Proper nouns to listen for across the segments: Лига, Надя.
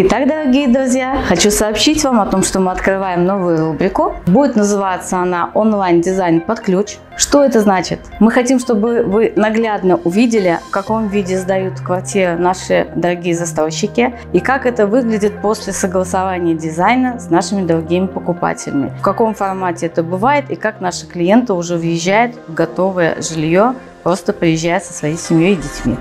Итак, дорогие друзья, хочу сообщить вам о том, что мы открываем новую рубрику. Будет называться она «Онлайн-дизайн под ключ». Что это значит? Мы хотим, чтобы вы наглядно увидели, в каком виде сдают квартиры наши дорогие застройщики и как это выглядит после согласования дизайна с нашими дорогими покупателями, в каком формате это бывает и как наши клиенты уже въезжают в готовое жилье, просто приезжая со своей семьей и детьми.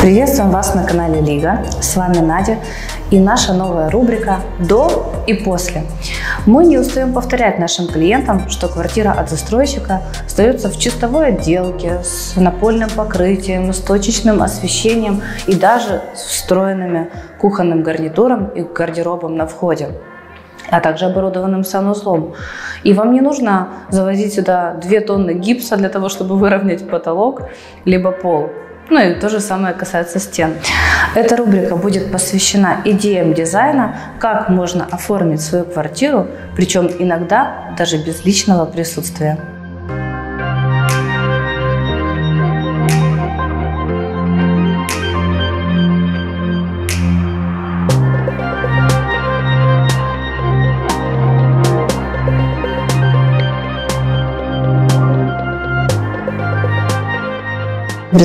Приветствуем вас на канале Лига, с вами Надя и наша новая рубрика «До и после». Мы не устаем повторять нашим клиентам, что квартира от застройщика остается в чистовой отделке, с напольным покрытием, с точечным освещением и даже с встроенными кухонным гарнитуром и гардеробом на входе, а также оборудованным санузлом. И вам не нужно завозить сюда 2 тонны гипса для того, чтобы выровнять потолок либо пол. Ну и то же самое касается стен. Эта рубрика будет посвящена идеям дизайна, как можно оформить свою квартиру, причем иногда даже без личного присутствия.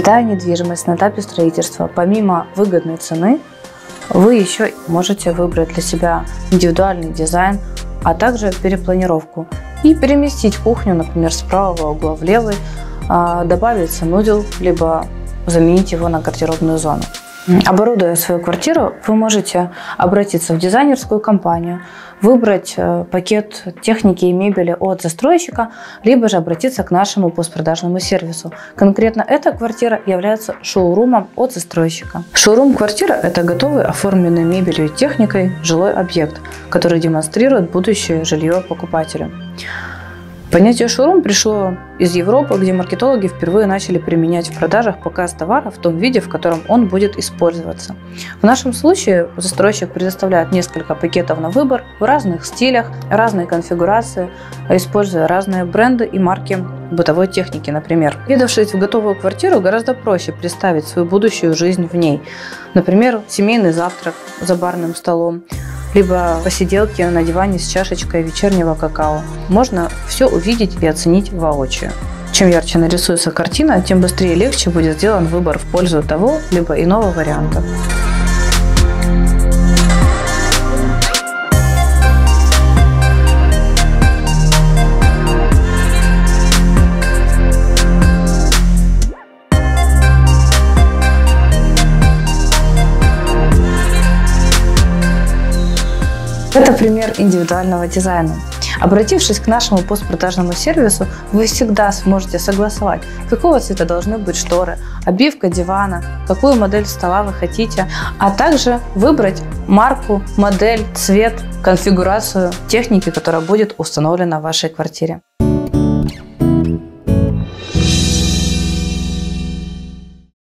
Приобретая недвижимость на этапе строительства, помимо выгодной цены, вы еще можете выбрать для себя индивидуальный дизайн, а также перепланировку и переместить кухню, например, с правого угла в левый, добавить санузел, либо заменить его на гардеробную зону. Оборудуя свою квартиру, вы можете обратиться в дизайнерскую компанию, выбрать пакет техники и мебели от застройщика, либо же обратиться к нашему постпродажному сервису. Конкретно эта квартира является шоурумом от застройщика. Шоурум квартира – это готовый, оформленный мебелью и техникой жилой объект, который демонстрирует будущее жилье покупателю. Понятие шоурум пришло из Европы, где маркетологи впервые начали применять в продажах показ товара в том виде, в котором он будет использоваться. В нашем случае застройщик предоставляет несколько пакетов на выбор в разных стилях, разной конфигурации, используя разные бренды и марки бытовой техники, например. Въехавшись в готовую квартиру, гораздо проще представить свою будущую жизнь в ней. Например, семейный завтрак за барным столом, либо посиделки на диване с чашечкой вечернего какао. Можно все увидеть и оценить воочию. Чем ярче нарисуется картина, тем быстрее и легче будет сделан выбор в пользу того либо иного варианта. Это пример индивидуального дизайна. Обратившись к нашему постпродажному сервису, вы всегда сможете согласовать, какого цвета должны быть шторы, обивка дивана, какую модель стола вы хотите, а также выбрать марку, модель, цвет, конфигурацию техники, которая будет установлена в вашей квартире.